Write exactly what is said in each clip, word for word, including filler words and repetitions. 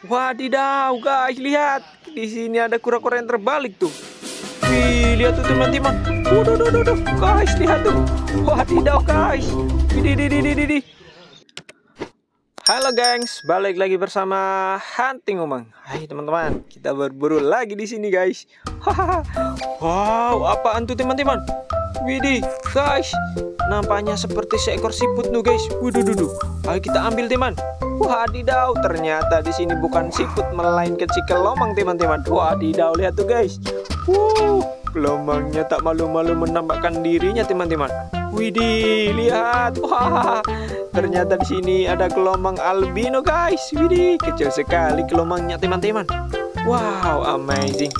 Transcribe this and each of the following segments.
Wadidaw guys, lihat di sini ada kura-kura yang terbalik tuh. Wih, lihat tuh teman-teman. Waduh, waduh, waduh, guys, lihat tuh. Wadidaw guys. Di di di di di. Halo gengs, balik lagi bersama Hunting Umang. Hai teman-teman, kita berburu lagi di sini guys. Wow, apaan tuh teman-teman? Widih guys, nampaknya seperti seekor siput tuh guys. Waduh, waduh, ayo kita ambil teman. Wadidaw, ternyata di sini bukan siput melainkan si kelomang teman-teman. Wadidaw, lihat tuh guys. Wow, kelomangnya tak malu-malu menampakkan dirinya teman-teman. Widih, lihat. Wah, ternyata di sini ada kelomang albino guys. Widih, kecil sekali kelomangnya teman-teman. Wow, amazing.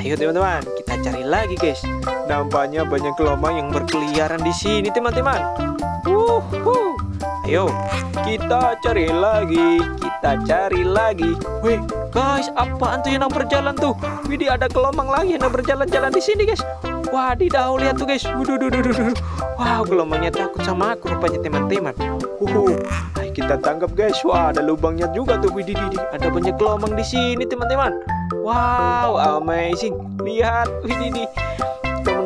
Ayo teman-teman, kita cari lagi guys. Nampaknya banyak kelomang yang berkeliaran di sini teman-teman. Wuhu. Ayo, kita cari lagi, kita cari lagi. Wih, guys, apaan tuh yang berjalan tuh? Widih, ada kelomang lagi yang berjalan-jalan di sini, guys. Wadidaw, lihat tuh, guys. Waduh, wow, kelomangnya takut sama aku rupanya, teman-teman. Wuh, kita tangkap, guys. Wah, ada lubangnya juga tuh. Widih, ada banyak kelomang di sini, teman-teman. Wow, amazing. Lihat, widih,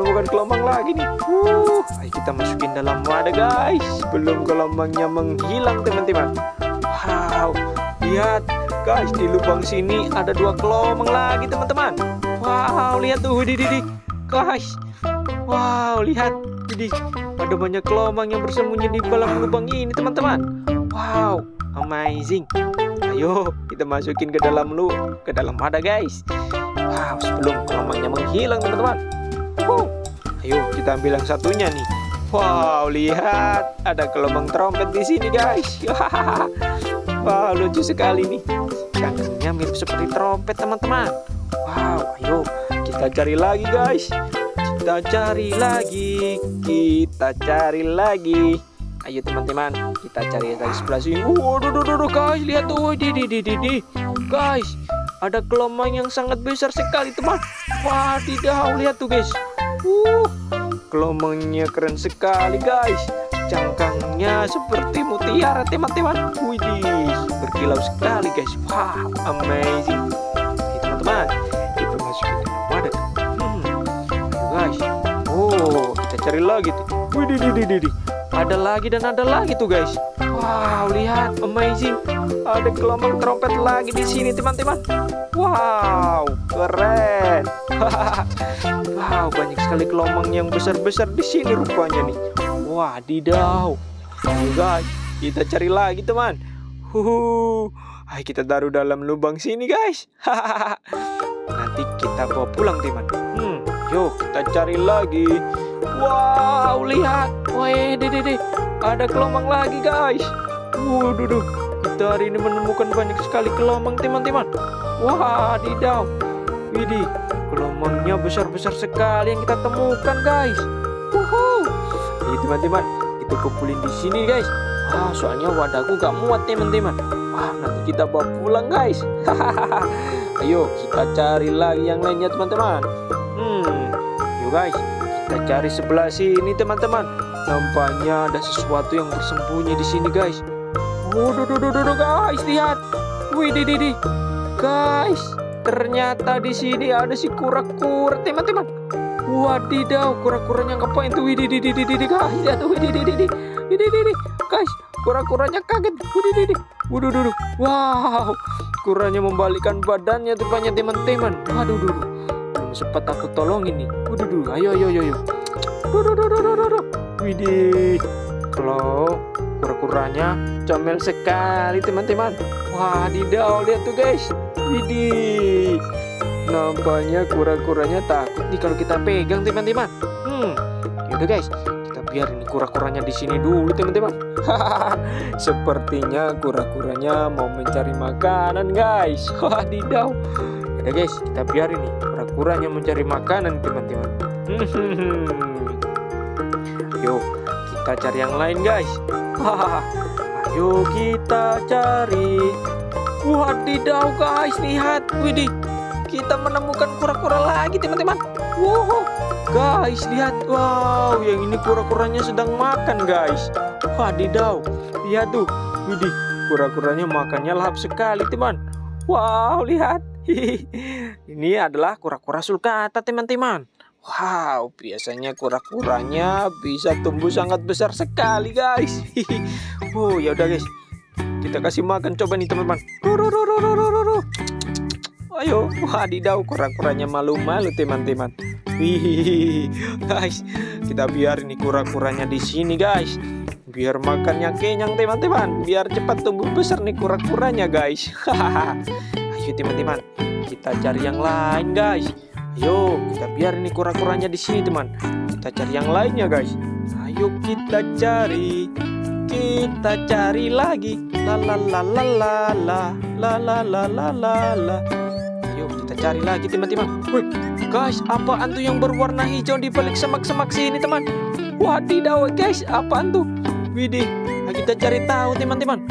bukan kelomang lagi nih. Wuh, ayo kita masukin dalam wadah guys. Belum kelomangnya menghilang teman-teman. Wow, lihat guys, di lubang sini ada dua kelomang lagi teman-teman. Wow, lihat tuh, widih guys. Wow, lihat, widih, ada banyak kelomang yang bersembunyi di dalam lubang ini teman-teman. Wow, amazing. Ayo kita masukin ke dalam lu, ke dalam wadah guys. Wow, sebelum kelomangnya menghilang teman-teman. Wow. Ayo kita ambil yang satunya nih. Wow, lihat ada kelomang trompet di sini guys. Wow, lucu sekali nih. Kandangnya mirip seperti trompet teman-teman. Wow, ayo kita cari lagi guys. Kita cari lagi, kita cari lagi. Ayo teman-teman, kita cari dari sebelah sini. Waduh, waduh, guys, lihat tuh, di di di di guys, ada kelomang yang sangat besar sekali teman. Wadidaw, lihat tuh guys. Uh, kelomangnya keren sekali guys. Cangkangnya seperti mutiara teman-teman. Widih, berkilau sekali guys. Wah, amazing. Oke teman-teman, kita masukin ke wadah. Hmm, guys. Oh, kita cari lagi tuh. Widih, widih, ada lagi dan ada lagi tuh guys. Wow, lihat, amazing. Ada kelomang trompet lagi di sini teman-teman. Wow, keren. Wow, banyak sekali kelomang yang besar-besar di sini rupanya nih. Wadidaw. Ayo guys, kita cari lagi teman. Huhu. Ayo kita taruh dalam lubang sini guys. Nanti kita bawa pulang teman. Hmm, yuk kita cari lagi. Wow, lihat. Wih, dede, ada kelomang lagi guys. Waduh, kita hari ini menemukan banyak sekali kelomang teman-teman. Wadidaw. Widih, kelomangnya besar-besar sekali yang kita temukan guys. Wuhu. Jadi teman-teman, kita kumpulin di sini guys. Ah, soalnya wadahku gak muat teman-teman. Wah, nanti kita bawa pulang guys. Ayo kita cari lagi yang lainnya teman-teman. Hmm, yuk guys, kita cari sebelah sini teman-teman. Nampaknya ada sesuatu yang bersembunyi di sini guys. Waduh, guys, lihat. Widih, guys, ternyata di sini ada si kura-kura teman-teman. Wadidaw, kura-kuranya ngapain tuh? Widih, widih, widih, guys, lihat tuh, widih, widih, widih, guys, kura-kuranya kaget. Widih, widih, widih, wow, kuranya membalikkan badannya rupanya teman-teman. Waduh, duh, belum sempat aku tolongin nih. Waduh, ayo, ayo, ayo, ayo. Widih, kalau kura-kuranya comel sekali teman-teman. Wadidaw, lihat tuh guys. Widih, nampaknya kura-kuranya takut nih kalau kita pegang teman-teman. Hmm, yaudah guys, kita biarin kura-kuranya di sini dulu teman-teman. Sepertinya kura-kuranya mau mencari makanan guys. Wadidaw. Yaudah guys, kita biarin nih kura-kuranya mencari makanan teman-teman. Yuk, kita cari yang lain guys. Ayo kita cari. Wadidaw guys, lihat, widih, kita menemukan kura-kura lagi teman-teman. Wow, guys, lihat. Wow, yang ini kura-kuranya sedang makan guys. Wadidaw, lihat tuh, widih, kura-kuranya makannya lahap sekali teman. Wow, lihat. Ini adalah kura-kura sulcata, teman-teman. Wow, biasanya kura-kuranya bisa tumbuh sangat besar sekali, guys. Oh, ya udah, guys. Kita kasih makan coba nih, teman-teman. Ayo, wadidaw, kura-kuranya malu-malu, teman-teman. Wih, guys. Kita biar nih kura-kuranya di sini, guys. Biar makannya kenyang, teman-teman. Biar cepat tumbuh besar nih kura-kuranya, guys. Ayo, teman-teman, kita cari yang lain, guys. Ayo, kita biar ini kura-kuranya di sini, teman. Kita cari yang lainnya, guys. Ayo kita cari, kita cari lagi. La la la la la la la la la la. Ayo kita cari lagi, teman-teman. Wih, guys, apaan tuh yang berwarna hijau di balik semak-semak sini, teman? Wadidaw, guys, apaan tuh? Widih, nah, kita cari tahu, teman-teman.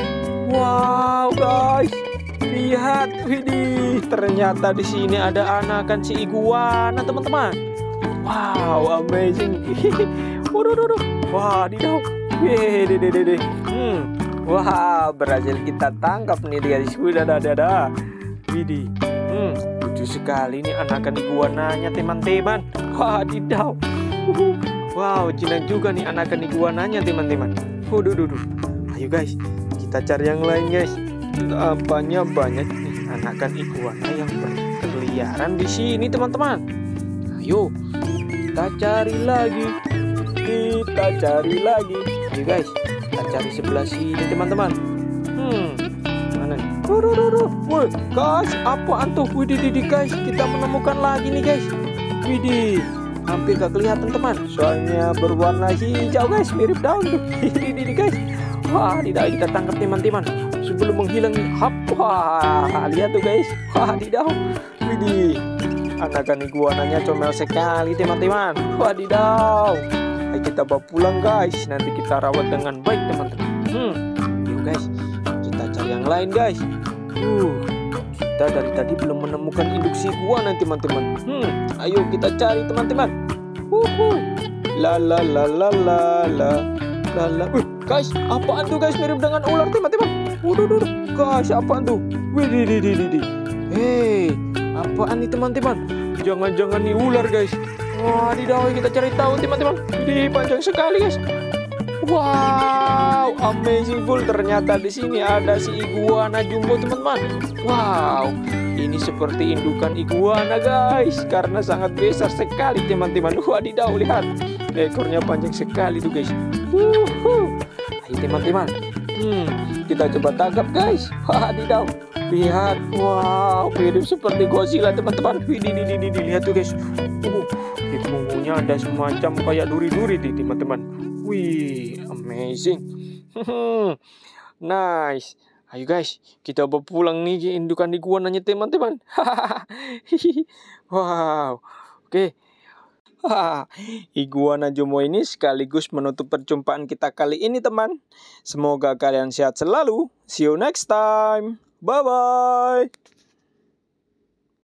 Wow, guys, lihat, widih, ternyata di sini ada anakan si iguana, teman-teman. Wow, amazing. Waduh, wadidaw. Widih, hmm, wah, wow, berhasil kita tangkap nih, guys. Widih, dadah. Widih, hmm, lucu sekali nih anakan iguananya, teman-teman. Wadidaw. Wow, jinak juga nih anakan iguananya, teman-teman. Waduh, duh, duh. Ayo, guys, kita cari yang lain, guys. Apanya banyak nih anakan iguana yang berkeliaran di sini, teman-teman. Ayo, kita cari lagi, kita cari lagi. Ayo, guys, kita cari sebelah sini, teman-teman. Hmm, mana nih? Woi, guys, apaan tuh? Widih, guys, kita menemukan lagi nih, guys. Widih, hampir gak kelihatan, teman, soalnya berwarna hijau, guys, mirip daun tuh. Ini guys, wah, tidak kita tangkap, teman-teman, sebelum menghilang. Hap, wah, lihat tuh, guys. Wah, tidak, widih, anakan iguananya comel sekali, teman-teman. Wah, tidak, kita bawa pulang, guys, nanti kita rawat dengan baik, teman-teman. Hmm, yuk, guys, kita cari yang lain, guys. Uh, kita dari tadi belum menemukan induksi iguana, teman-teman. Hmm, ayo kita cari, teman-teman. Wuhu, la la la la la la la la. Wih, guys, apaan tuh, guys, mirip dengan ular, teman-teman. Waduh, waduh, guys, apaan tuh? Widih, widih, widih. Hei, apaan nih, teman-teman? Jangan-jangan nih ular, guys. Wah, didaw, kita cari tahu, teman-teman. Widih, panjang sekali, guys. Wow, amazing full, ternyata di sini ada si iguana jumbo, teman-teman. Wow, ini seperti indukan iguana, guys, karena sangat besar sekali, teman-teman. Wadidaw, lihat, ekornya panjang sekali tuh, guys. Wuhu. Ayo, teman-teman, hmm, kita coba tangkap, guys. Wadidaw, lihat, wow, mirip seperti Godzilla, teman-teman. Lihat tuh, guys, uh, di punggungnya ada semacam kayak duri-duri, teman-teman. Wih, amazing. Nice. Ayo, guys, kita bawa pulang nih indukan iguananya, teman-teman. Wow. Oke. Iguana jumbo ini sekaligus menutup perjumpaan kita kali ini, teman. Semoga kalian sehat selalu. See you next time. Bye-bye.